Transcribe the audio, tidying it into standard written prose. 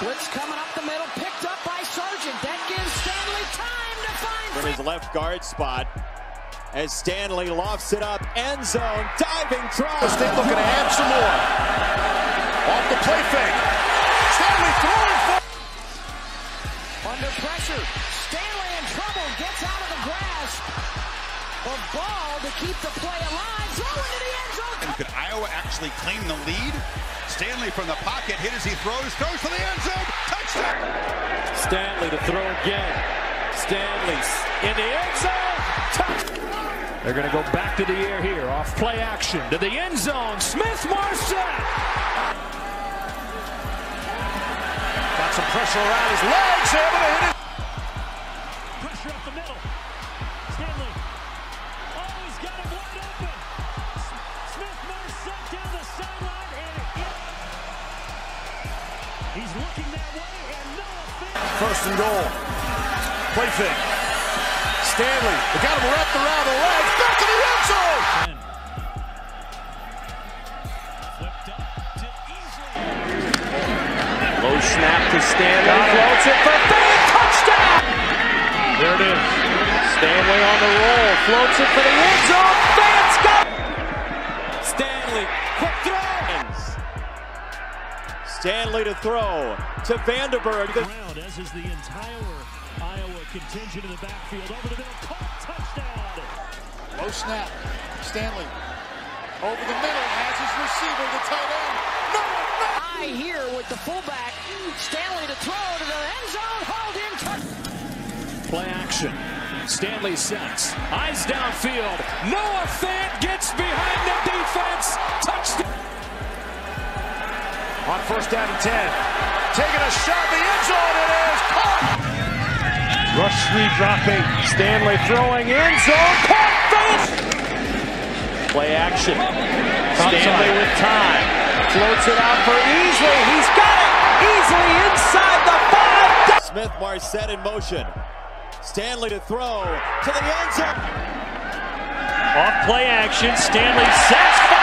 Blitz coming up the middle, picked up by Sargent. That gives Stanley time to find from his left guard spot as Stanley lofts it up, end zone, diving throw. State looking to add some more. Off the play fake. Stanley throwing for. Under pressure, Stanley in trouble, gets out of the grasp of ball to keep the play alive. Throw into the end zone. And could Iowa actually claim the lead? Stanley from the pocket, hit as he throws, goes to the end zone, touchdown! Stanley to throw again. Stanley's in the end zone, touchdown! They're going to go back to the air here, off play action, to the end zone, Smith-Marsette! Got some pressure around his legs, able to hit it! Pressure up the middle, Stanley, oh, he's got him wide open! Smith-Marsette down the sideline, and it. He's looking that way, and Noah Fant. First and goal. Play fake. Stanley, they got him wrapped around the legs. Back to the end zone! Flipped up to Easley. Low snap to Stanley. Floats it for big touchdown! There it is. Stanley on the roll. Floats it for the end zone. Fant's got it! Stanley, quick throw! Stanley to throw to Vanderberg. As is the entire Iowa contingent in the backfield. Over the middle, caught, touchdown. Low snap. Stanley over the middle, has his receiver, the tight end. No! High here with the fullback. Stanley to throw to the end zone. Hold in. Play action. Stanley sets. Eyes downfield. Noah Fant gets behind the defense. Touchdown. On first down and 10, taking a shot, the end zone, it is caught! Rush three dropping, Stanley throwing, end zone, caught, finish! Play action, Stanley with time, floats it out for Easley, he's got it! Easley inside the 5! Smith-Marsette in motion, Stanley to throw, to the end zone! Off play action, Stanley sets.